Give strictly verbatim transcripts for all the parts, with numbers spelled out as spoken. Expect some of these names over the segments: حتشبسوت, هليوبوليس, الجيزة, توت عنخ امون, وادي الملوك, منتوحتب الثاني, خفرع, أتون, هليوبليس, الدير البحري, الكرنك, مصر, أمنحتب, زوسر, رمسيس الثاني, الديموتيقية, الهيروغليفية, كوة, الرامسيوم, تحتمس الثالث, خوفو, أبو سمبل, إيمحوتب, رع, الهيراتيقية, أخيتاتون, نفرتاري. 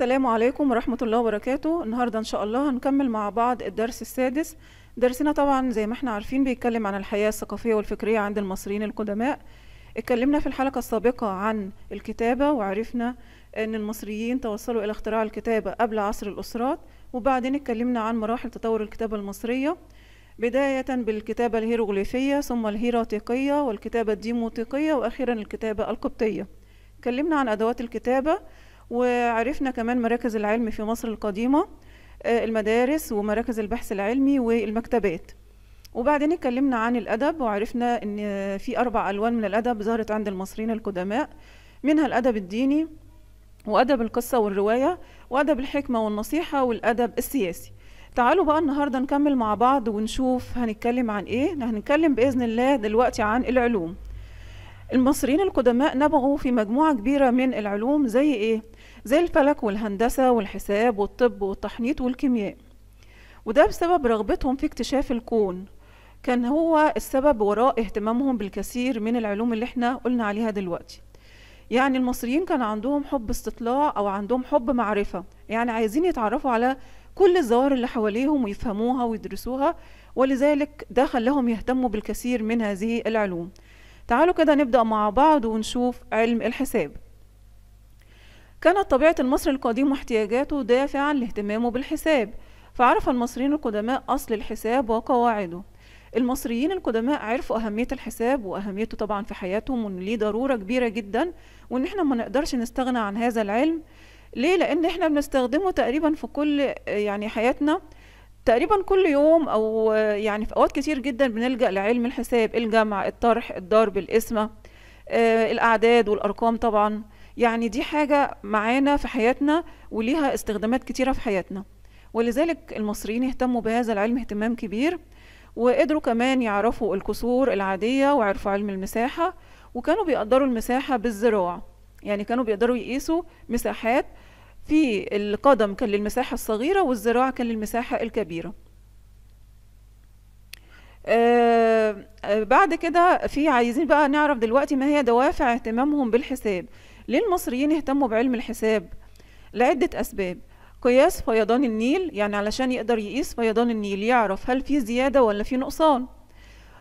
السلام عليكم ورحمة الله وبركاته. النهاردة إن شاء الله هنكمل مع بعض الدرس السادس. درسنا طبعا زي ما احنا عارفين بيتكلم عن الحياة الثقافية والفكرية عند المصريين القدماء. اتكلمنا في الحلقة السابقة عن الكتابة وعرفنا أن المصريين توصلوا إلى اختراع الكتابة قبل عصر الأسرات، وبعدين اتكلمنا عن مراحل تطور الكتابة المصرية بداية بالكتابة الهيروغليفية ثم الهيراتيقية والكتابة الديموتيقية وأخيرا الكتابة القبطية. اتكلمنا عن أدوات الكتابة وعرفنا كمان مراكز العلم في مصر القديمة، المدارس ومراكز البحث العلمي والمكتبات. وبعدين اتكلمنا عن الأدب وعرفنا أن في أربع ألوان من الأدب ظهرت عند المصريين القدماء، منها الأدب الديني وأدب القصة والرواية وأدب الحكمة والنصيحة والأدب السياسي. تعالوا بقى النهاردة نكمل مع بعض ونشوف هنتكلم عن إيه. هنتكلم بإذن الله دلوقتي عن العلوم. المصريين القدماء نبغوا في مجموعة كبيرة من العلوم زي إيه؟ زي الفلك والهندسة والحساب والطب والتحنيط والكيمياء، وده بسبب رغبتهم في اكتشاف الكون. كان هو السبب وراء اهتمامهم بالكثير من العلوم اللي احنا قلنا عليها دلوقتي. يعني المصريين كان عندهم حب استطلاع أو عندهم حب معرفة، يعني عايزين يتعرفوا على كل الظواهر اللي حواليهم ويفهموها ويدرسوها، ولذلك ده خلاهم يهتموا بالكثير من هذه العلوم. تعالوا كده نبدأ مع بعض ونشوف علم الحساب. كانت طبيعة المصري القديم واحتياجاته دافعا لاهتمامه بالحساب، فعرف المصريين القدماء أصل الحساب وقواعده. المصريين القدماء عرفوا أهمية الحساب وأهميته طبعا في حياتهم، وإن ليه ضرورة كبيرة جدا وإن احنا ما نقدرش نستغنى عن هذا العلم. ليه؟ لأن احنا بنستخدمه تقريبا في كل يعني حياتنا، تقريبا كل يوم أو يعني في أوقات كتير جدا بنلجأ لعلم الحساب: الجمع، الطرح، الضرب، القسمة، آه، الأعداد والأرقام. طبعا يعني دي حاجة معانا في حياتنا وليها استخدامات كتيرة في حياتنا، ولذلك المصريين اهتموا بهذا العلم اهتمام كبير. وقدروا كمان يعرفوا الكسور العادية وعرفوا علم المساحة، وكانوا بيقدروا المساحة بالذراع. يعني كانوا بيقدروا يقيسوا مساحات، في القدم كان للمساحة الصغيرة والذراع كان للمساحة الكبيرة. آه بعد كده في عايزين بقى نعرف دلوقتي ما هي دوافع اهتمامهم بالحساب. ليه المصريين اهتموا بعلم الحساب؟ لعدة أسباب: قياس فيضان النيل، يعني علشان يقدر يقيس فيضان النيل يعرف هل في زيادة ولا في نقصان.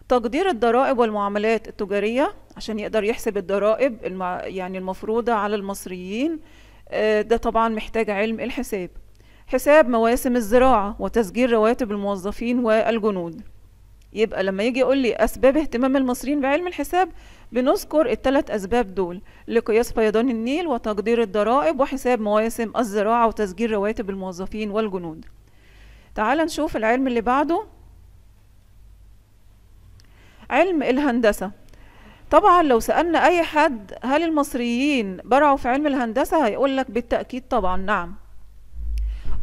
تقدير الضرائب والمعاملات التجارية، عشان يقدر يحسب الضرائب المع... يعني المفروضة على المصريين، ده طبعا محتاج علم الحساب. حساب مواسم الزراعة وتسجيل رواتب الموظفين والجنود. يبقى لما يجي يقول لي أسباب اهتمام المصريين بعلم الحساب بنذكر الثلاث أسباب دول: لقياس فيضان النيل وتقدير الضرائب وحساب مواسم الزراعة وتسجيل رواتب الموظفين والجنود. تعال نشوف العلم اللي بعده، علم الهندسة. طبعا لو سألنا أي حد هل المصريين برعوا في علم الهندسة هيقولك بالتأكيد طبعا نعم.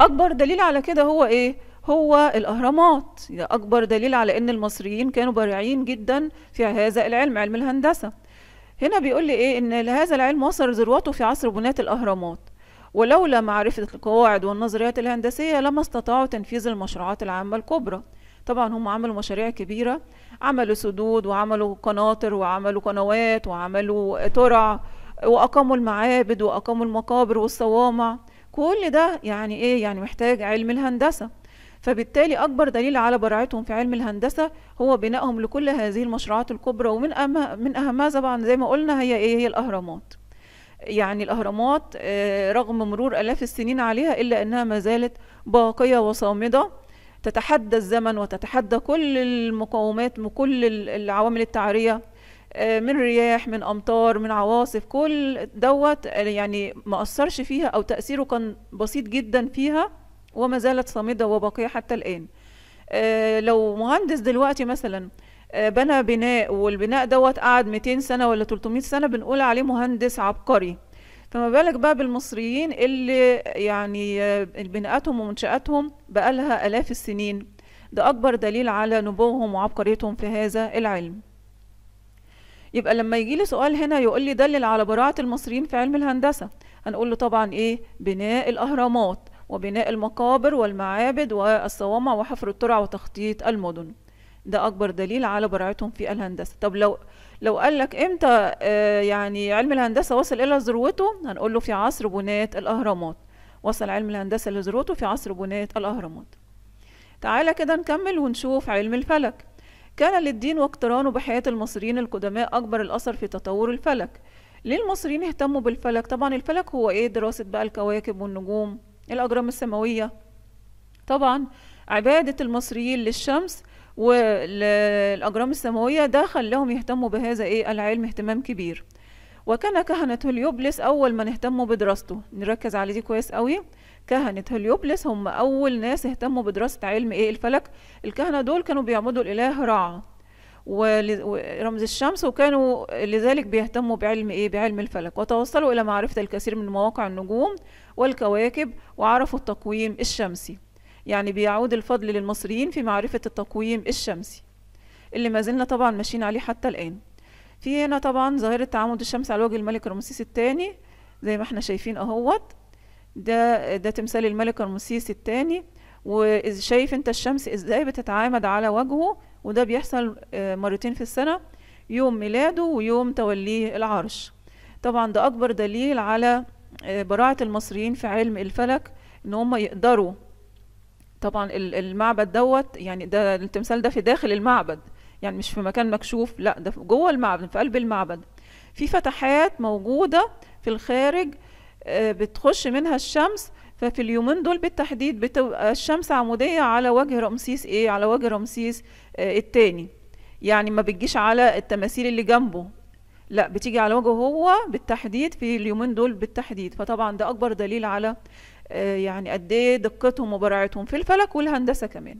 أكبر دليل على كده هو إيه؟ هو الأهرامات. يعني أكبر دليل على أن المصريين كانوا بارعين جدا في هذا العلم، علم الهندسة. هنا بيقول لي إيه؟ أن هذا العلم وصل ذروته في عصر بناة الأهرامات، ولولا معرفة القواعد والنظريات الهندسية لما استطاعوا تنفيذ المشروعات العامة الكبرى. طبعا هم عملوا مشاريع كبيرة، عملوا سدود وعملوا قناطر وعملوا قنوات وعملوا ترع وأقاموا المعابد وأقاموا المقابر والصوامع. كل ده يعني إيه؟ يعني محتاج علم الهندسة. فبالتالي أكبر دليل على برعتهم في علم الهندسة هو بنائهم لكل هذه المشروعات الكبرى، ومن من أهمها طبعا زي ما قلنا هي إيه؟ هي الأهرامات. يعني الأهرامات رغم مرور آلاف السنين عليها إلا أنها ما زالت باقية وصامدة، تتحدى الزمن وتتحدى كل المقاومات وكل العوامل التعرية، من رياح، من أمطار، من عواصف. كل دوت يعني ما أثرش فيها أو تأثيره كان بسيط جدا فيها، وما زالت صامدة وباقية حتى الآن. لو مهندس دلوقتي مثلا بنى بناء والبناء دوت قعد مئتين سنة ولا ثلاثمئة سنة بنقول عليه مهندس عبقري، فما بالك بقى بالمصريين اللي يعني بناءاتهم ومنشآتهم بقالها آلاف السنين. ده أكبر دليل على نبوهم وعبقريتهم في هذا العلم. يبقى لما يجي لي سؤال هنا يقول لي دلل على براعة المصريين في علم الهندسة، هنقول له طبعا إيه؟ بناء الأهرامات وبناء المقابر والمعابد والصوامع وحفر الترع وتخطيط المدن. ده أكبر دليل على براعتهم في الهندسة. طب لو لو قال لك امتى يعني علم الهندسة وصل إلى ذروته، هنقول له في عصر بناء الأهرامات. وصل علم الهندسة لذروته في عصر بناية الأهرامات. تعالى كده نكمل ونشوف علم الفلك. كان للدين واقترانه بحياة المصريين القدماء أكبر الأثر في تطور الفلك. ليه المصريين اهتموا بالفلك؟ طبعا الفلك هو إيه؟ دراسة بقى الكواكب والنجوم، الأجرام السماوية. طبعا عبادة المصريين للشمس والأجرام السماوية ده خلاهم يهتموا بهذا إيه العلم اهتمام كبير. وكان كهنة هليوبليس أول من اهتموا بدراسته. نركز على دي كويس قوي. كهنة هليوبليس هم أول ناس اهتموا بدراسة علم إيه الفلك. الكهنة دول كانوا بيعبدوا الإله رع ورمز الشمس، وكانوا لذلك بيهتموا بعلم إيه بعلم الفلك، وتوصلوا إلى معرفة الكثير من مواقع النجوم والكواكب، وعرفوا التقويم الشمسي. يعني بيعود الفضل للمصريين في معرفة التقويم الشمسي اللي ما زلنا طبعا ماشيين عليه حتى الآن. في هنا طبعا ظاهرة تعامد الشمس على وجه الملك رمسيس الثاني زي ما احنا شايفين اهوت. ده ده تمثال الملك رمسيس الثاني، وشايف انت الشمس ازاي بتتعامد على وجهه، وده بيحصل مرتين في السنة، يوم ميلاده ويوم توليه العرش. طبعا ده اكبر دليل على براعة المصريين في علم الفلك ان هم يقدروا. طبعا المعبد دوت يعني ده التمثال ده في داخل المعبد، يعني مش في مكان مكشوف، لا ده جوه المعبد في قلب المعبد. في فتحات موجودة في الخارج بتخش منها الشمس، ففي اليومين دول بالتحديد بتبقى الشمس عمودية على وجه رمسيس ايه على وجه رمسيس آه التاني. يعني ما بتجيش على التماثيل اللي جنبه، لا بتيجي على وجهه هو بالتحديد في اليومين دول بالتحديد. فطبعا ده اكبر دليل على آه يعني قد ايه دقتهم وبراعتهم في الفلك والهندسة كمان.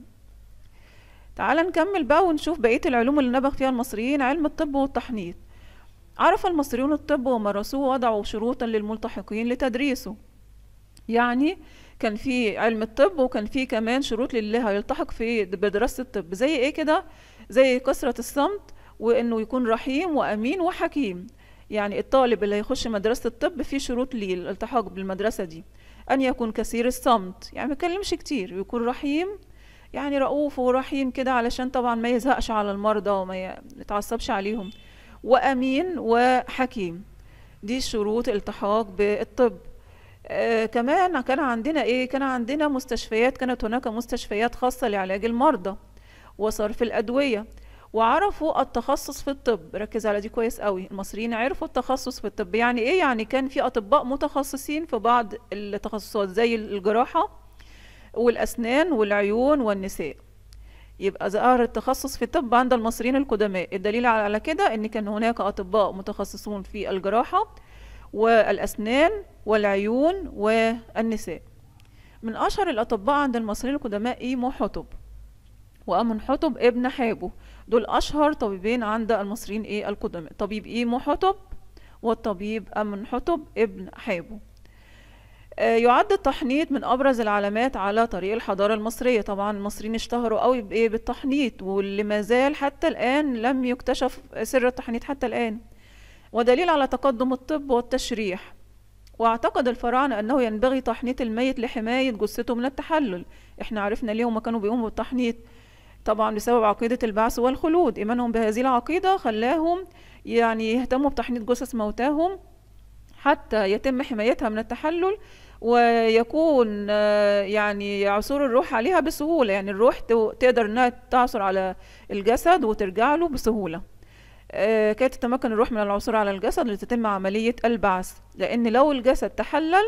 تعال نكمل بقى ونشوف بقية العلوم اللي نبغ فيها المصريين. علم الطب والتحنيط. عرف المصريون الطب ومارسوه ووضعوا شروطا للملتحقين لتدريسه. يعني كان في علم الطب وكان في كمان شروط للي هيلتحق في بدراسة الطب. زي ايه كده؟ زي كثرة الصمت، وانه يكون رحيم وامين وحكيم. يعني الطالب اللي هيخش مدرسة الطب في شروط ليه الالتحاق بالمدرسة دي، ان يكون كثير الصمت يعني ما يتكلمش كتير، ويكون رحيم يعني رؤوف ورحيم كده علشان طبعا ما يزهقش على المرضى وما يتعصبش عليهم، وأمين وحكيم. دي شروط الالتحاق بالطب. آه كمان كان عندنا ايه كان عندنا مستشفيات، كانت هناك مستشفيات خاصة لعلاج المرضى وصرف الأدوية، وعرفوا التخصص في الطب. ركز على دي كويس قوي، المصريين عرفوا التخصص في الطب. يعني ايه؟ يعني كان في أطباء متخصصين في بعض التخصصات زي الجراحة والأسنان والعيون والنساء. يبقى ظهر التخصص في الطب عند المصريين القدماء. الدليل على كده ان كان هناك أطباء متخصصون في الجراحة والأسنان والعيون والنساء. من أشهر الأطباء عند المصريين القدماء إيمحوتب وأمنحتب ابن حابه. دول أشهر طبيبين عند المصريين ايه القدماء، طبيب إيمحوتب والطبيب أمنحتب ابن حابه. يعد التحنيط من ابرز العلامات على طريق الحضاره المصريه. طبعا المصريين اشتهروا قوي بايه بالتحنيط، واللي ما زال حتى الان لم يكتشف سر التحنيط حتى الان، ودليل على تقدم الطب والتشريح. واعتقد الفراعنه انه ينبغي تحنيط الميت لحمايه جثته من التحلل. احنا عرفنا ليه هما كانوا بيقوموا بالتحنيط، طبعا بسبب عقيده البعث والخلود. ايمانهم بهذه العقيده خلاهم يعني يهتموا بتحنيط جثث موتاهم حتى يتم حمايتها من التحلل، ويكون يعني عثور الروح عليها بسهولة. يعني الروح تقدر انها تعثر على الجسد وترجع له بسهولة. آه كي تتمكن الروح من العثور على الجسد لتتم عملية البعث، لان لو الجسد تحلل،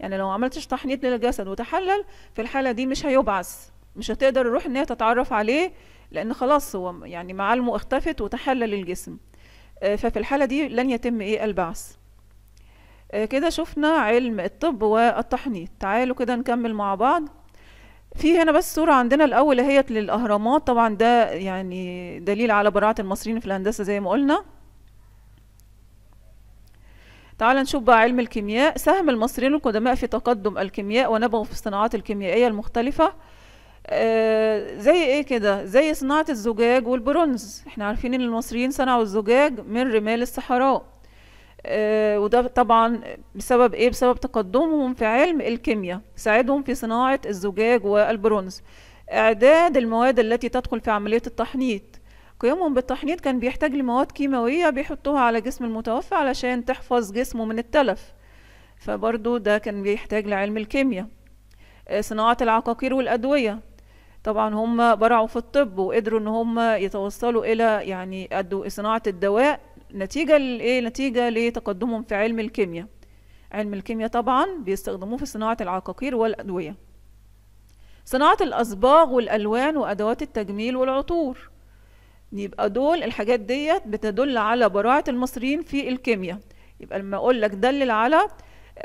يعني لو عملتش تحنيط للجسد وتحلل، في الحالة دي مش هيبعث، مش هتقدر الروح انها تتعرف عليه، لان خلاص هو يعني معالمه اختفت وتحلل الجسم. آه ففي الحالة دي لن يتم ايه البعث. كده شفنا علم الطب والتحنيط. تعالوا كده نكمل مع بعض. في هنا بس صورة عندنا الأول اهيت للأهرامات. طبعا ده يعني دليل على براعة المصريين في الهندسة زي ما قلنا. تعالوا نشوف بقى علم الكيمياء. ساهم المصريين القدماء في تقدم الكيمياء ونبغوا في الصناعات الكيميائية المختلفة. آه زي ايه كده؟ زي صناعة الزجاج والبرونز. احنا عارفين ان المصريين صنعوا الزجاج من رمال الصحراء، آه وده طبعا بسبب ايه بسبب تقدمهم في علم الكيمياء. ساعدهم في صناعة الزجاج والبرونز. اعداد المواد التي تدخل في عملية التحنيط. قيامهم بالتحنيط كان بيحتاج لمواد كيماوية بيحطوها على جسم المتوفى علشان تحفظ جسمه من التلف. فبرضو ده كان بيحتاج لعلم الكيمياء. صناعة العقاقير والأدوية، طبعا هم برعوا في الطب وقدروا ان هم يتوصلوا الى يعني صناعة الدواء نتيجة لايه؟ نتيجة لتقدمهم في علم الكيمياء. علم الكيمياء طبعا بيستخدموه في صناعة العقاقير والأدوية. صناعة الأصباغ والألوان وأدوات التجميل والعطور، يبقى دول الحاجات ديت بتدل على براعة المصريين في الكيمياء. يبقى لما اقول لك دلل على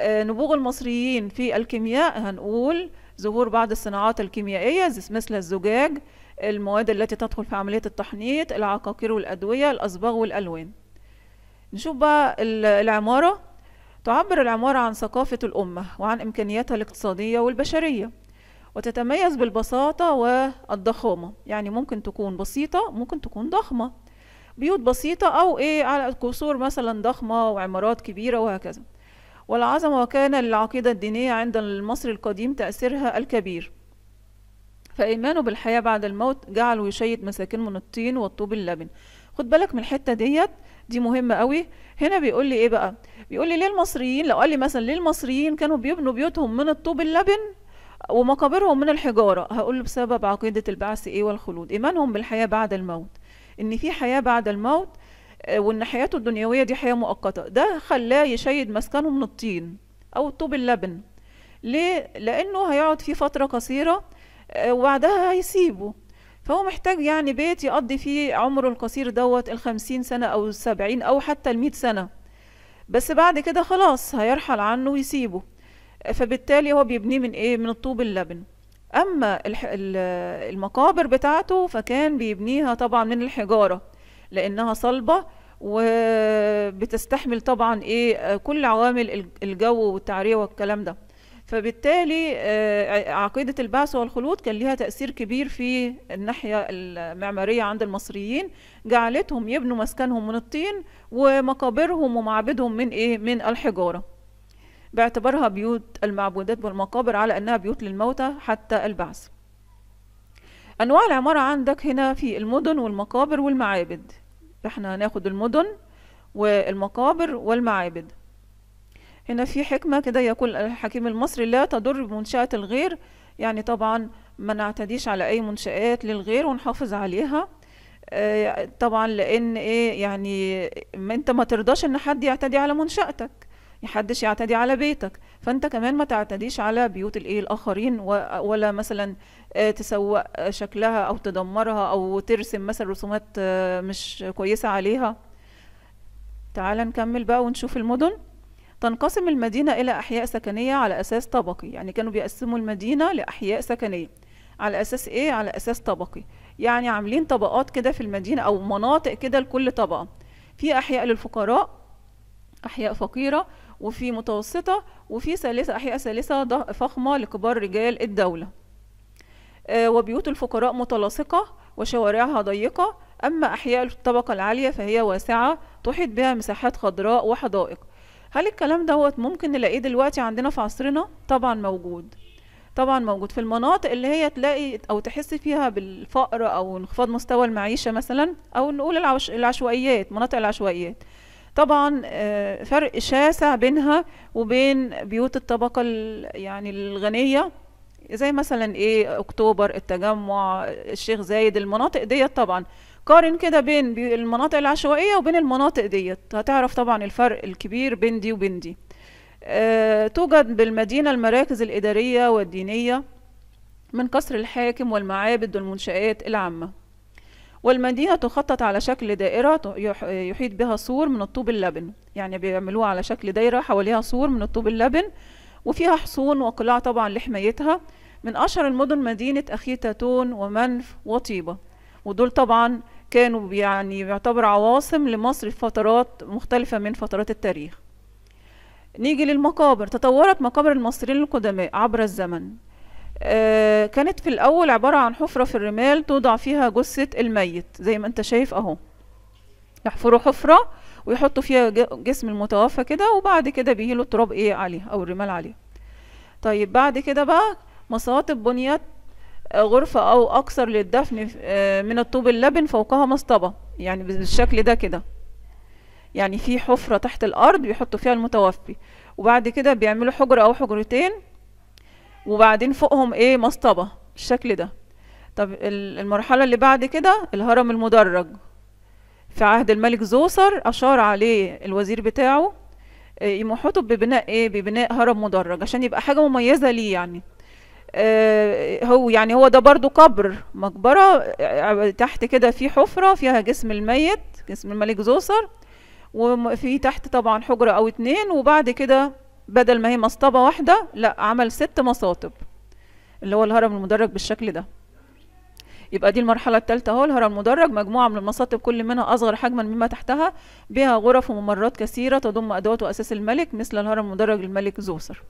نبوغ المصريين في الكيمياء هنقول ظهور بعض الصناعات الكيميائية مثل الزجاج، المواد التي تدخل في عملية التحنيط، العقاقير والأدوية، الأصباغ والألوان. نشوف بقى العمارة. تعبر العمارة عن ثقافة الأمة وعن إمكانياتها الاقتصادية والبشرية، وتتميز بالبساطة والضخامة. يعني ممكن تكون بسيطة، ممكن تكون ضخمة، بيوت بسيطة أو إيه على قصور مثلا ضخمة وعمارات كبيرة وهكذا. والعظمة، وكان للعقيدة الدينية عند المصري القديم تأثيرها الكبير، فإيمانه بالحياة بعد الموت جعله يشيد مساكن من الطين والطوب اللبن. خد بالك من الحتة ديت، دي مهمة قوي. هنا بيقول لي إيه بقى؟ بيقول لي ليه المصريين، لو قال لي مثلا ليه المصريين كانوا بيبنوا بيوتهم من الطوب اللبن ومقابرهم من الحجارة، هقول له بسبب عقيدة البعث إيه والخلود، إيمانهم بالحياة بعد الموت، إن في حياة بعد الموت، وان حياته الدنيويه دي حياه مؤقته. ده خلاه يشيد مسكنه من الطين او الطوب اللبن. ليه؟ لانه هيقعد فيه فتره قصيره وبعدها هيسيبه، فهو محتاج يعني بيت يقضي فيه عمره القصير دوت الخمسين سنه او السبعين او حتى المئة سنه، بس بعد كده خلاص هيرحل عنه ويسيبه، فبالتالي هو بيبنيه من ايه؟ من الطوب اللبن. اما المقابر بتاعته فكان بيبنيها طبعا من الحجاره لانها صلبه وبتستحمل طبعا ايه كل عوامل الجو والتعريه والكلام ده، فبالتالي عقيده البعث والخلود كان ليها تاثير كبير في الناحيه المعماريه عند المصريين، جعلتهم يبنوا مسكنهم من الطين ومقابرهم ومعابدهم من ايه؟ من الحجاره، باعتبارها بيوت المعبودات والمقابر على انها بيوت للموتى حتى البعث. أنواع العمارة عندك هنا في المدن والمقابر والمعابد، فإحنا هناخد المدن والمقابر والمعابد. هنا في حكمة كده، يقول الحكيم المصري لا تضر بمنشأة الغير، يعني طبعا ما نعتديش على أي منشآت للغير ونحافظ عليها، طبعا لأن إيه يعني ما أنت ما ترضاش إن حد يعتدي على منشأتك، محدش يعتدي على بيتك، فانت كمان ما تعتديش على بيوت الايه الاخرين، ولا مثلا تسوق شكلها او تدمرها او ترسم مثلا رسومات مش كويسه عليها. تعال نكمل بقى ونشوف المدن. تنقسم المدينه الى احياء سكنيه على اساس طبقي، يعني كانوا بيقسموا المدينه لاحياء سكنيه على اساس ايه؟ على اساس طبقي، يعني عاملين طبقات كده في المدينه او مناطق كده لكل طبقه، في احياء للفقراء، احياء فقيره، وفي متوسطة، وفي ثالثة أحياء ثالثة فخمة لكبار رجال الدولة. آه وبيوت الفقراء متلاصقة وشوارعها ضيقة، أما أحياء الطبقة العالية فهي واسعة تحيط بها مساحات خضراء وحدائق. هل الكلام دوت ممكن نلاقيه دلوقتي عندنا في عصرنا؟ طبعا موجود، طبعا موجود في المناطق اللي هي تلاقي أو تحس فيها بالفقر أو انخفاض مستوى المعيشة مثلا، أو نقول العش... العشوائيات، مناطق العشوائيات. طبعا فرق شاسع بينها وبين بيوت الطبقة يعني الغنية، زي مثلا ايه اكتوبر، التجمع، الشيخ زايد، المناطق ديت. طبعا قارن كده بين المناطق العشوائية وبين المناطق ديت، هتعرف طبعا الفرق الكبير بين دي وبين دي. أه توجد بالمدينة المراكز الإدارية والدينية من قصر الحاكم والمعابد والمنشآت العامة. والمدينة تخطط على شكل دائرة يحيط بها سور من الطوب اللبن، يعني بيعملوها على شكل دايرة حواليها سور من الطوب اللبن، وفيها حصون وقلاع طبعا لحمايتها. من أشهر المدن مدينة أخيتاتون ومنف وطيبة، ودول طبعا كانوا يعني يعتبر عواصم لمصر في فترات مختلفة من فترات التاريخ. نيجي للمقابر. تطورت مقابر المصريين القدماء عبر الزمن. كانت في الأول عبارة عن حفرة في الرمال توضع فيها جثة الميت، زي ما انت شايف اهو، يحفروا حفرة ويحطوا فيها جسم المتوفى كده، وبعد كده بيهيلوا التراب ايه عليه او الرمال عليه. طيب بعد كده بقى مصاطب، بنيت غرفة او اكثر للدفن من الطوب اللبن فوقها مصطبة، يعني بالشكل ده كده، يعني في حفرة تحت الارض بيحطوا فيها المتوفي، وبعد كده بيعملوا حجرة أو حجرتين وبعدين فوقهم إيه مصطبة بالشكل ده. طب المرحلة اللي بعد كده الهرم المدرج في عهد الملك زوسر أشار عليه الوزير بتاعه إيمحوتب ببناء إيه ببناء هرم مدرج عشان يبقى حاجة مميزة ليه يعني. آه هو يعني هو ده برضو قبر مقبرة تحت كده في حفرة فيها جسم الميت جسم الملك زوسر وفي تحت طبعا حجرة أو اتنين وبعد كده بدل ما هي مصطبة واحدة لا عمل ست مصاطب اللي هو الهرم المدرج بالشكل ده. يبقى دي المرحلة الثالثة اهو الهرم المدرج مجموعة من المصاطب كل منها أصغر حجما مما تحتها بها غرف وممرات كثيرة تضم أدوات وأساس الملك مثل الهرم المدرج للملك زوسر.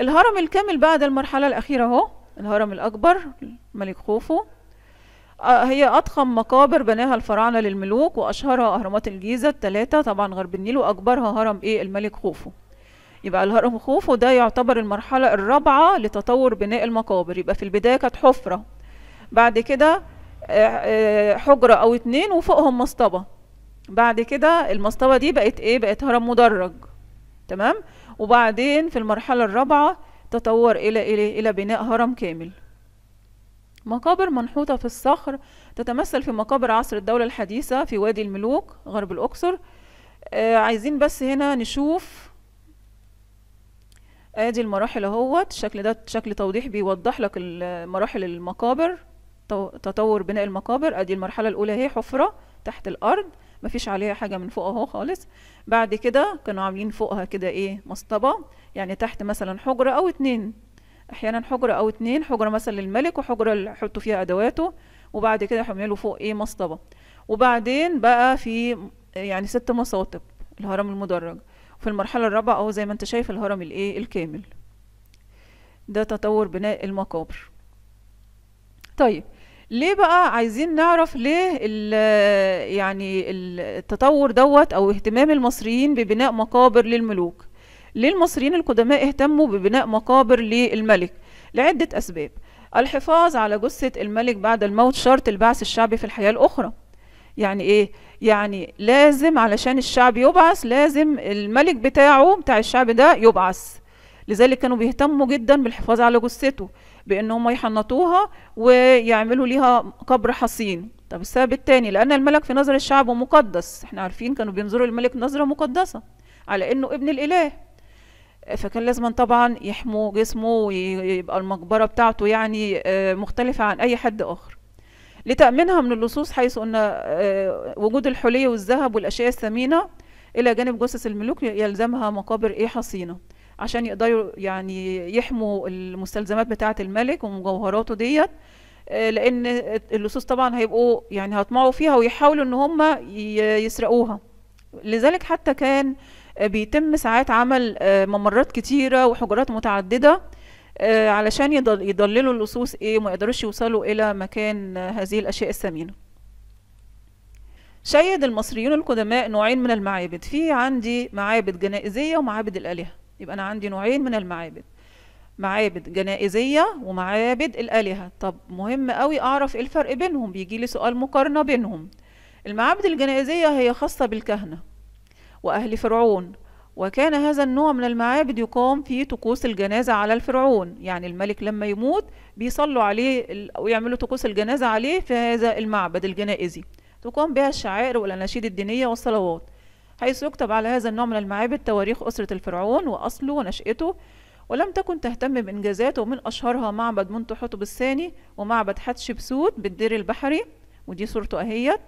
الهرم الكامل بعد المرحلة الأخيرة اهو الهرم الأكبر الملك خوفو هي أضخم مقابر بناها الفراعنة للملوك وأشهرها أهرامات الجيزة الثلاثة طبعا غرب النيل وأكبرها هرم إيه الملك خوفو. يبقى الهرم خوفو ده يعتبر المرحلة الرابعة لتطور بناء المقابر. يبقى في البداية كانت حفرة بعد كده حجرة أو اتنين وفوقهم مصطبة بعد كده المصطبة دي بقت إيه بقت هرم مدرج تمام. وبعدين في المرحلة الرابعة تطور إلى إلى إلى بناء هرم كامل. مقابر منحوتة في الصخر تتمثل في مقابر عصر الدولة الحديثة في وادي الملوك غرب الأقصر. آه عايزين بس هنا نشوف ادي آه المراحل اهوت الشكل ده شكل توضيح بيوضح لك مراحل المقابر تطور بناء المقابر. ادي آه المرحلة الأولى هي حفرة تحت الأرض مفيش عليها حاجة من فوق اهو خالص. بعد كده كانوا عاملين فوقها كده ايه مصطبة يعني تحت مثلا حجرة أو اتنين احيانا حجرة او اتنين حجرة مثلا للملك وحجرة اللي حطوا فيها ادواته وبعد كده حملوا فوق ايه مصطبة وبعدين بقى في يعني ست مصاطب الهرم المدرج. وفي المرحلة الرابعة اهو زي ما انت شايف الهرم الايه الكامل. ده تطور بناء المقابر. طيب ليه بقى عايزين نعرف ليه ال يعني التطور دوت او اهتمام المصريين ببناء مقابر للملوك؟ ليه المصريين القدماء اهتموا ببناء مقابر للملك؟ لعدة أسباب. الحفاظ على جثة الملك بعد الموت شرط البعث الشعبي في الحياة الأخرى. يعني إيه؟ يعني لازم علشان الشعب يبعث لازم الملك بتاعه بتاع الشعب ده يبعث. لذلك كانوا بيهتموا جدا بالحفاظ على جثته بأن هم يحنطوها ويعملوا ليها قبر حصين. طب السبب الثاني لأن الملك في نظر الشعب مقدس، احنا عارفين كانوا بينظروا للملك نظرة مقدسة على إنه ابن الإله. فكان لازما طبعا يحموا جسمه ويبقى المقبره بتاعته يعني مختلفه عن اي حد اخر. لتامينها من اللصوص حيث ان وجود الحلي والذهب والاشياء الثمينه الى جانب جثث الملوك يلزمها مقابر ايه حصينه عشان يقدروا يعني يحموا المستلزمات بتاعه الملك ومجوهراته ديت، لان اللصوص طبعا هيبقوا يعني هيطمعوا فيها ويحاولوا ان هم يسرقوها. لذلك حتى كان بيتم ساعات عمل ممرات كتيرة وحجرات متعددة علشان يضللوا اللصوص ايه وما يقدروش يوصلوا الى مكان هذه الاشياء الثمينة. شيد المصريون القدماء نوعين من المعابد. في عندي معابد جنائزية ومعابد الآلهة. يبقى انا عندي نوعين من المعابد، معابد جنائزية ومعابد الآلهة. طب مهم قوي اعرف ايه الفرق بينهم، بيجي لي سؤال مقارنة بينهم. المعابد الجنائزية هي خاصة بالكهنة وأهل فرعون، وكان هذا النوع من المعابد يقام فيه طقوس الجنازة على الفرعون. يعني الملك لما يموت بيصلوا عليه أو يعملوا طقوس الجنازة عليه في هذا المعبد الجنائزي تقام بها الشعائر والأناشيد الدينية والصلوات، حيث يكتب على هذا النوع من المعابد تواريخ أسرة الفرعون وأصله ونشأته. ولم تكن تهتم بإنجازاته، ومن أشهرها معبد منتوحتب الثاني ومعبد حتشبسوت بالدير البحري ودي صورته أهيت،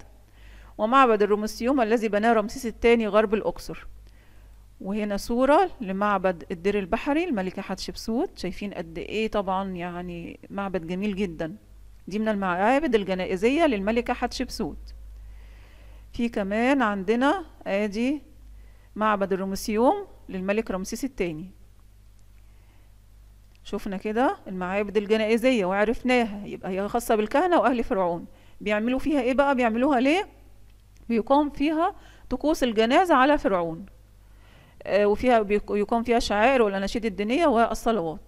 ومعبد الرامسيوم الذي بناه رمسيس الثاني غرب الأقصر. وهنا صورة لمعبد الدير البحري الملكة حتشبسوت. شايفين قد ايه طبعا يعني معبد جميل جدا. دي من المعابد الجنائزية للملكة حتشبسوت. في كمان عندنا ادي معبد الرامسيوم للملك رمسيس الثاني. شوفنا كده المعابد الجنائزية وعرفناها. يبقى هي خاصة بالكهنة واهل فرعون. بيعملوا فيها ايه بقى؟ بيعملوها ليه؟ بيقام فيها طقوس الجنازة على فرعون، آه وفيها بيقام فيها شعائر والأناشيد الدينية والصلوات.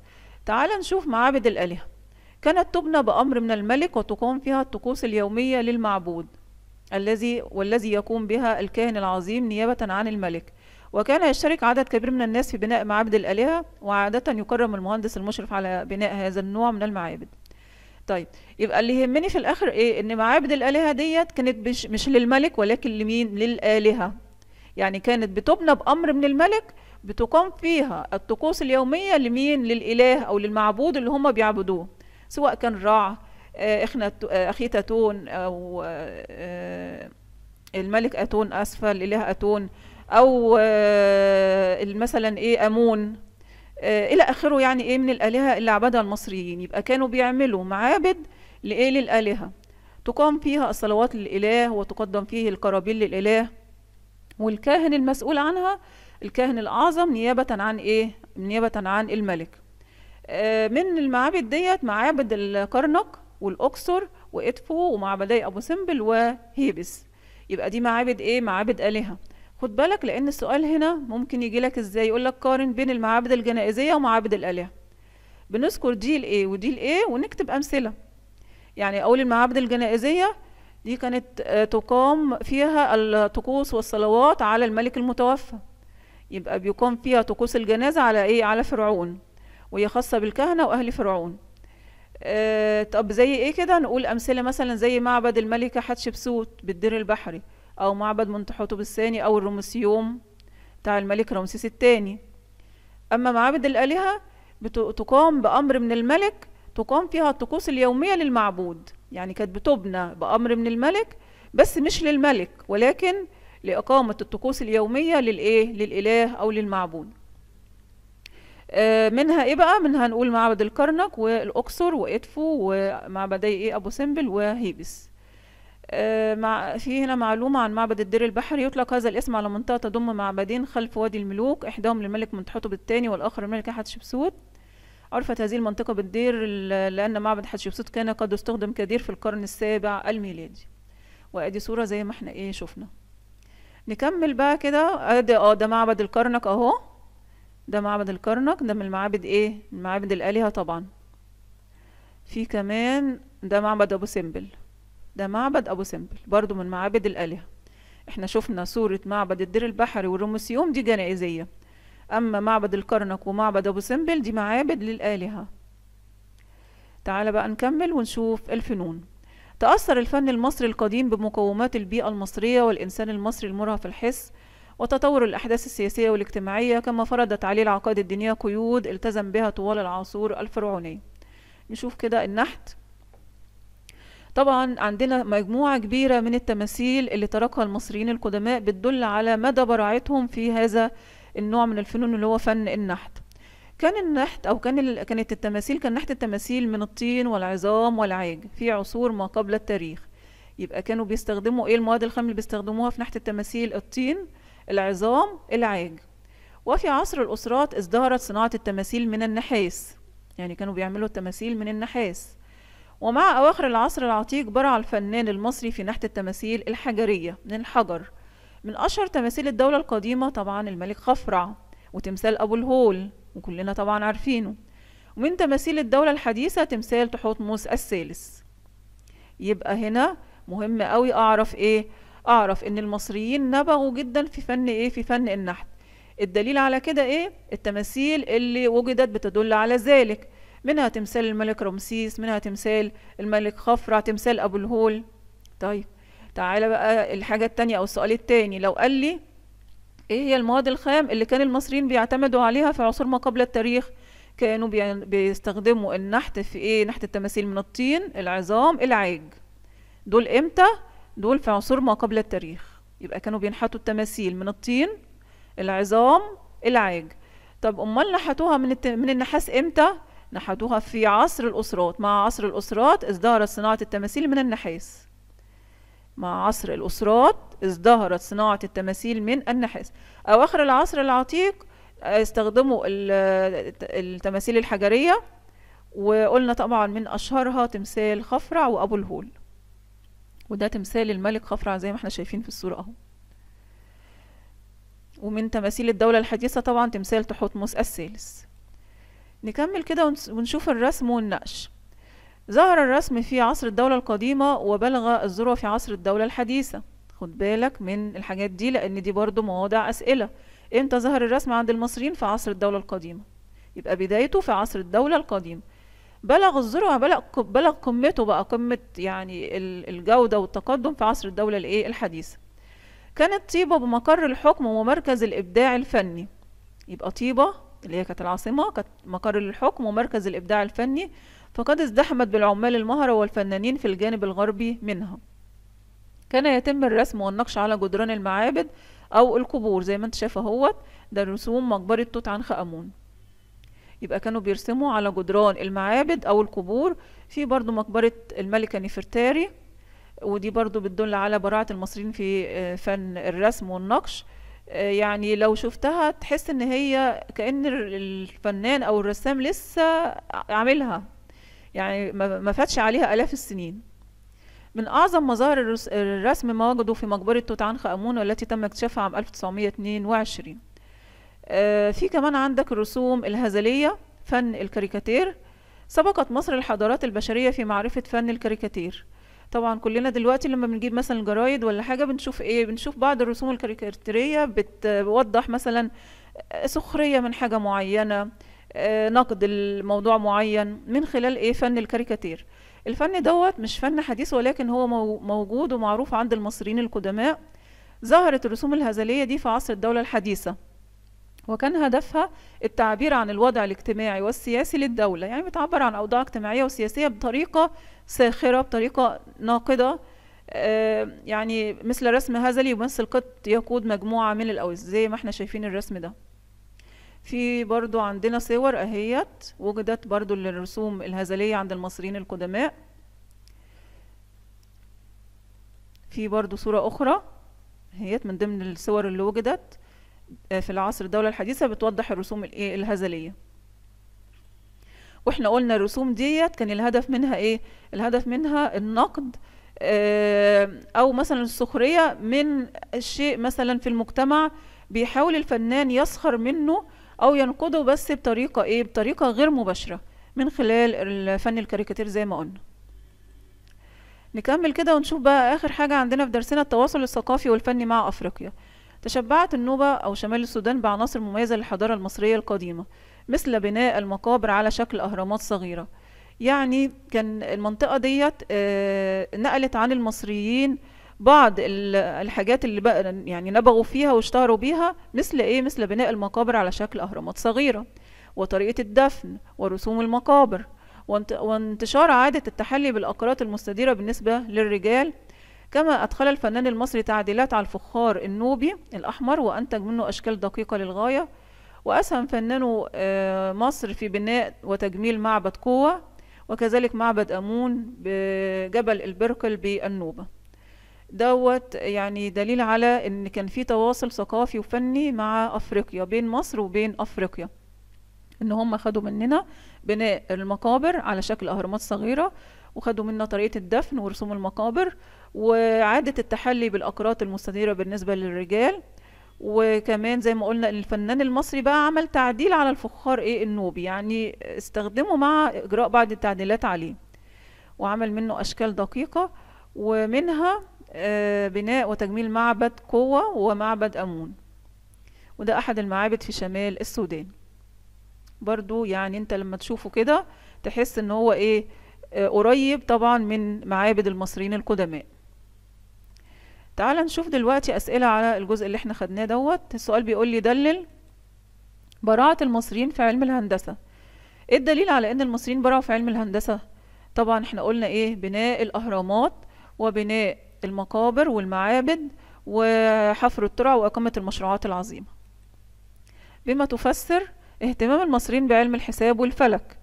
تعال نشوف معابد الآلهة. كانت تبنى بأمر من الملك وتقام فيها الطقوس اليومية للمعبود الذي والذي يقوم بها الكاهن العظيم نيابة عن الملك، وكان يشترك عدد كبير من الناس في بناء معابد الآلهة، وعادة يكرم المهندس المشرف على بناء هذا النوع من المعابد. طيب يبقى اللي يهمني في الآخر إيه؟ إن معابد الآلهة ديت كانت مش للملك ولكن لمين؟ للآلهة. يعني كانت بتبنى بأمر من الملك، بتقام فيها الطقوس اليومية لمين؟ للإله أو للمعبود اللي هم بيعبدوه، سواء كان رع، أخيتاتون أو الملك أتون، أسفة الإله أتون، أو مثلا إيه أمون إلى آخره، يعني إيه من الآلهة اللي عبدها المصريين. يبقى كانوا بيعملوا معابد لإيه؟ للآلهة، تقام فيها الصلوات للإله، وتقدم فيه القرابيل للإله، والكاهن المسؤول عنها الكاهن الأعظم نيابة عن إيه؟ نيابة عن الملك. من المعابد ديت معابد الكرنك والأقصر وإدفو ومعبدي أبو سمبل وهيبس. يبقى دي معابد إيه؟ معابد آلهة. خد بالك لأن السؤال هنا ممكن يجي لك إزاي، يقول لك قارن بين المعابد الجنائزية ومعابد الآلهة. بنذكر دي لإيه ودي لإيه ونكتب أمثلة. يعني أول المعابد الجنائزية دي كانت تقام فيها الطقوس والصلوات على الملك المتوفى، يبقى بيقام فيها طقوس الجنازة على إيه؟ على فرعون، وهي خاصة بالكهنة وأهل فرعون. آه طب زي إيه كده؟ نقول أمثلة مثلا زي معبد الملكة حتشبسوت بالدير البحري، أو معبد منتوحتب الثاني، أو الرامسيوم بتاع الملك رمسيس الثاني. أما معابد الآلهة بتقام بأمر من الملك، تقام فيها الطقوس اليومية للمعبود. يعني كانت بتبنى بأمر من الملك بس مش للملك، ولكن لإقامة الطقوس اليومية للإيه؟ للإله أو للمعبود. منها إيه بقى؟ منها نقول معبد الكرنك والأقصر وإدفو ومعبدي إيه؟ أبو سمبل وهيبس. مع في هنا معلومة عن معبد الدير البحري، يطلق هذا الاسم على منطقة تضم معبدين خلف وادي الملوك، إحداهم للملك منتوحتب الثاني والآخر للملكة حتشبسوت. عرفت هذه المنطقة بالدير لأن معبد حتشبسوت كان قد استخدم كدير في القرن السابع الميلادي. وأدي صورة زي ما احنا إيه شفنا. نكمل بقى كده. ادي اه ده معبد الكرنك اهو، ده معبد الكرنك، ده من المعابد ايه؟ من معابد الآلهة طبعا. في كمان ده معبد ابو سمبل، ده معبد ابو سمبل برضو من معابد الآلهة. احنا شفنا صورة معبد الدير البحري والرامسيوم دي جنائزية، اما معبد الكرنك ومعبد ابو سمبل دي معابد للآلهة. تعال بقى نكمل ونشوف الفنون. تأثر الفن المصري القديم بمقومات البيئة المصرية والإنسان المصري المرهف الحس وتطور الأحداث السياسية والاجتماعية، كما فرضت عليه العقائد الدينية قيود التزم بها طوال العصور الفرعونية. نشوف كده النحت. طبعا عندنا مجموعة كبيرة من التماثيل اللي تركها المصريين القدماء بتدل على مدى براعتهم في هذا النوع من الفنون اللي هو فن النحت. كان النحت أو كان كانت التماثيل كان نحت التماثيل من الطين والعظام والعاج في عصور ما قبل التاريخ. يبقى كانوا بيستخدموا إيه المواد الخام اللي بيستخدموها في نحت التماثيل؟ الطين، العظام، العاج. وفي عصر الأسرات ازدهرت صناعة التماثيل من النحاس، يعني كانوا بيعملوا التماثيل من النحاس. ومع أواخر العصر العتيق برع الفنان المصري في نحت التماثيل الحجرية من الحجر. من أشهر تماثيل الدولة القديمة طبعا الملك خفرع وتمثال أبو الهول وكلنا طبعا عارفينه. ومن تماثيل الدولة الحديثة تمثال تحتمس الثالث. يبقى هنا مهم قوي اعرف ايه؟ اعرف ان المصريين نبغوا جدا في فن ايه؟ في فن النحت. الدليل على كده ايه؟ التماثيل اللي وجدت بتدل على ذلك، منها تمثال الملك رمسيس، منها تمثال الملك خفرع، تمثال ابو الهول. طيب تعالى بقى الحاجة التانية او السؤال التاني، لو قال لي ايه هي المواد الخام اللي كان المصريين بيعتمدوا عليها في عصور ما قبل التاريخ؟ كانوا بيستخدموا النحت في ايه؟ نحت التماثيل من الطين، العظام، العاج. دول امتى؟ دول في عصور ما قبل التاريخ. يبقى كانوا بينحتوا التماثيل من الطين، العظام، العاج. طب امال نحتوها من الت... من النحاس امتى؟ نحتوها في عصر الاسرات. مع عصر الاسرات ازدهرت صناعة التماثيل من النحاس. مع عصر الأسرات ازدهرت صناعة التماثيل من النحاس. أواخر العصر العتيق استخدموا التماثيل الحجرية، وقلنا طبعا من أشهرها تمثال خفرع وأبو الهول، وده تمثال الملك خفرع زي ما احنا شايفين في الصورة اهو. ومن تماثيل الدولة الحديثة طبعا تمثال تحتمس الثالث. نكمل كده ونشوف الرسم والنقش. ظهر الرسم في عصر الدولة القديمة وبلغ الذروة في عصر الدولة الحديثة. خد بالك من الحاجات دي لأن دي برضو مواضع أسئلة. امتى ظهر الرسم عند المصريين؟ في عصر الدولة القديمة، يبقى بدايته في عصر الدولة القديمة. بلغ الذروة بلغ قمته بقى قمة يعني الجودة والتقدم في عصر الدولة الايه الحديثة. كانت طيبة بمقر الحكم ومركز الإبداع الفني، يبقى طيبة اللي هي كانت العاصمة كانت مقر الحكم ومركز الإبداع الفني، فقد ازدحمت بالعمال المهرة والفنانين في الجانب الغربي منها. كان يتم الرسم والنقش على جدران المعابد أو القبور، زي ما انت شايف اهوت ده رسوم مقبرة توت عنخ امون. يبقى كانوا بيرسموا على جدران المعابد أو القبور. في برضو مقبرة الملكة نفرتاري، ودي برضو بتدل على براعة المصريين في فن الرسم والنقش. يعني لو شفتها تحس ان هي كأن الفنان أو الرسام لسه عاملها، يعني ما فاتش عليها آلاف السنين. من أعظم مظاهر الرسم ما وجدوا في مقبرة توت عنخ آمون، والتي تم اكتشافها عام ألف وتسعمائة واثنين وعشرين. في كمان عندك الرسوم الهزلية، فن الكاريكاتير. سبقت مصر الحضارات البشرية في معرفة فن الكاريكاتير. طبعا كلنا دلوقتي لما بنجيب مثلا الجرايد ولا حاجة بنشوف ايه، بنشوف بعض الرسوم الكاريكاتيرية بتوضح مثلا سخرية من حاجة معينة، نقد الموضوع معين من خلال ايه فن الكاريكاتير. الفن دوت مش فن حديث، ولكن هو موجود ومعروف عند المصريين القدماء. ظهرت الرسوم الهزلية دي في عصر الدولة الحديثة، وكان هدفها التعبير عن الوضع الاجتماعي والسياسي للدولة، يعني بتعبر عن أوضاع اجتماعية وسياسية بطريقة ساخرة، بطريقة ناقدة. آه يعني مثل رسم هزلي يمثل قط يقود مجموعة من الأوز، زي ما احنا شايفين الرسم ده. في برضو عندنا صور أهيت وجدت برضو للرسوم الهزلية عند المصريين القدماء. في برضو صورة أخرى أهيت من ضمن الصور اللي وجدت في العصر الدولة الحديثة بتوضح الرسوم الهزلية. واحنا قلنا الرسوم ديت كان الهدف منها ايه؟ الهدف منها النقد او مثلا السخرية من الشيء مثلا في المجتمع بيحاول الفنان يسخر منه او ينقده، بس بطريقة ايه؟ بطريقة غير مباشرة من خلال الفن الكاريكاتير زي ما قلنا. نكمل كده ونشوف بقى اخر حاجة عندنا في درسنا، التواصل الثقافي والفني مع افريقيا. تشبعت النوبة أو شمال السودان بعناصر مميزة للحضارة المصرية القديمة، مثل بناء المقابر على شكل أهرامات صغيرة. يعني كان المنطقة ديت نقلت عن المصريين بعض الحاجات اللي بقى يعني نبغوا فيها واشتهروا بيها، مثل إيه؟ مثل بناء المقابر على شكل أهرامات صغيرة، وطريقة الدفن، ورسوم المقابر، وانتشار عادة التحلي بالأقراط المستديرة بالنسبة للرجال. كما أدخل الفنان المصري تعديلات على الفخار النوبي الأحمر وأنتج منه أشكال دقيقة للغاية. وأسهم فنانه مصر في بناء وتجميل معبد كوة، وكذلك معبد أمون بجبل البركل بالنوبة. دوت يعني دليل على أن كان في تواصل ثقافي وفني مع أفريقيا، بين مصر وبين أفريقيا، أن هم خدوا مننا بناء المقابر على شكل أهرامات صغيرة، وخدوا منا طريقة الدفن ورسوم المقابر، وعادة التحلي بالأقراط المستديرة بالنسبة للرجال. وكمان زي ما قلنا الفنان المصري بقى عمل تعديل على الفخار ايه النوبي، يعني استخدمه مع إجراء بعض التعديلات عليه، وعمل منه أشكال دقيقة، ومنها بناء وتجميل معبد كوة ومعبد أمون، وده أحد المعابد في شمال السودان. برضو يعني انت لما تشوفه كده تحس ان هو ايه قريب طبعا من معابد المصريين القدماء. تعال نشوف دلوقتي أسئلة على الجزء اللي احنا خدناه دوت. السؤال بيقول لي دلل براعة المصريين في علم الهندسة. ايه الدليل على ان المصريين برعوا في علم الهندسة؟ طبعا احنا قلنا ايه؟ بناء الأهرامات وبناء المقابر والمعابد وحفر الترع وإقامة المشروعات العظيمة. بما تفسر اهتمام المصريين بعلم الحساب والفلك.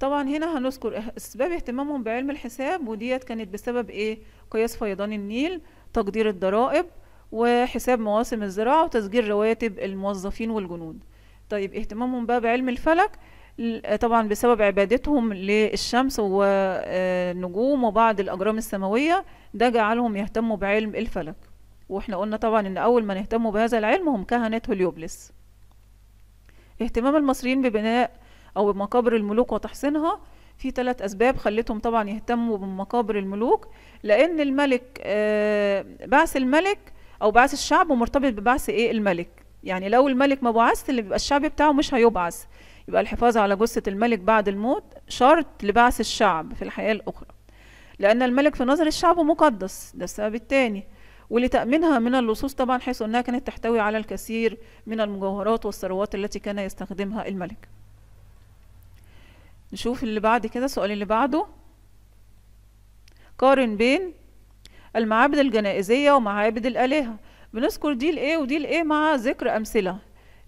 طبعا هنا هنذكر اسباب اهتمامهم بعلم الحساب، وديت كانت بسبب ايه؟ قياس فيضان النيل، تقدير الضرائب، وحساب مواسم الزراعه، وتسجيل رواتب الموظفين والجنود. طيب اهتمامهم بقى بعلم الفلك طبعا بسبب عبادتهم للشمس والنجوم وبعض الاجرام السماويه، ده جعلهم يهتموا بعلم الفلك. واحنا قلنا طبعا ان اول من اهتموا بهذا العلم هم كهنه هليوبوليس. اهتمام المصريين ببناء أو بمقابر الملوك وتحصينها، في ثلاث أسباب خلتهم طبعا يهتموا بمقابر الملوك. لأن الملك بعث الملك أو بعث الشعب مرتبط ببعث إيه الملك، يعني لو الملك ما بعث اللي بيبقى الشعب بتاعه مش هيبعث، يبقى الحفاظ على جثة الملك بعد الموت شرط لبعث الشعب في الحياة الأخرى، لأن الملك في نظر الشعب مقدس. ده السبب الثاني، ولتأمينها من اللصوص طبعا، حيث أنها كانت تحتوي على الكثير من المجوهرات والثروات التي كان يستخدمها الملك. نشوف اللي بعد كده، السؤال اللي بعده: قارن بين المعابد الجنائزية ومعابد الآلهة. بنذكر دي الإيه ودي الإيه مع ذكر أمثلة.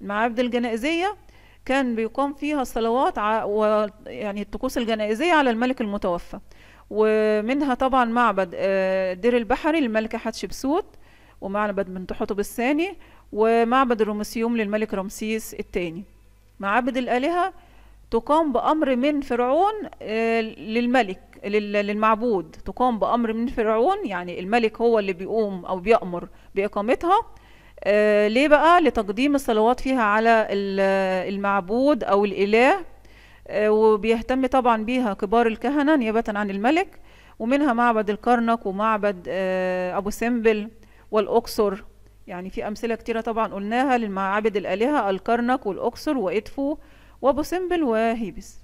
المعابد الجنائزية كان بيقام فيها الصلوات ويعني الطقوس الجنائزية على الملك المتوفى، ومنها طبعا معبد الدير البحري للملكة حتشبسوت، ومعبد منتوحتب الثاني، ومعبد الرامسيوم للملك رمسيس الثاني. معابد الآلهة تقام بأمر من فرعون للملك للمعبود، تقام بأمر من فرعون، يعني الملك هو اللي بيقوم أو بيأمر بإقامتها. آه ليه بقى؟ لتقديم الصلوات فيها على المعبود أو الإله، آه وبيهتم طبعا بيها كبار الكهنة نيابة عن الملك. ومنها معبد الكرنك ومعبد آه أبو سمبل والأقصر. يعني في أمثلة كتيرة طبعا قلناها للمعابد الآلهة: الكرنك والأقصر وإدفو وأبو سمبل وهيبس.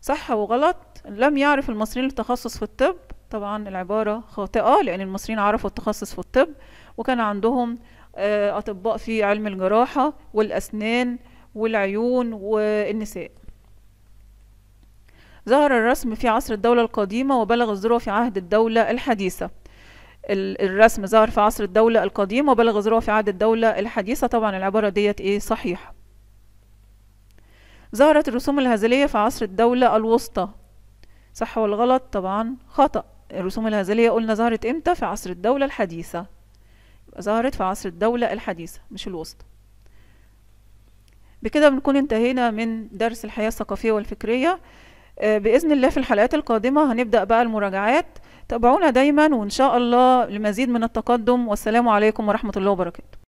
صح وغلط: لم يعرف المصريين التخصص في الطب. طبعا العبارة خاطئة، لأن المصريين عرفوا التخصص في الطب، وكان عندهم أطباء في علم الجراحة والأسنان والعيون والنساء. ظهر الرسم في عصر الدولة القديمة وبلغ الذروة في عهد الدولة الحديثة. الرسم ظهر في عصر الدولة القديمة وبلغ الذروة في عهد الدولة الحديثة. طبعا العبارة ديت ايه صحيحة. ظهرت الرسوم الهزلية في عصر الدولة الوسطى. صح والغلط؟ طبعا خطأ. الرسوم الهزلية قلنا ظهرت امتى؟ في عصر الدولة الحديثة. ظهرت في عصر الدولة الحديثة مش الوسطى. بكده بنكون انتهينا من درس الحياة الثقافية والفكرية. بإذن الله في الحلقات القادمة هنبدأ بقى المراجعات. تابعونا دايما وإن شاء الله لمزيد من التقدم. والسلام عليكم ورحمة الله وبركاته.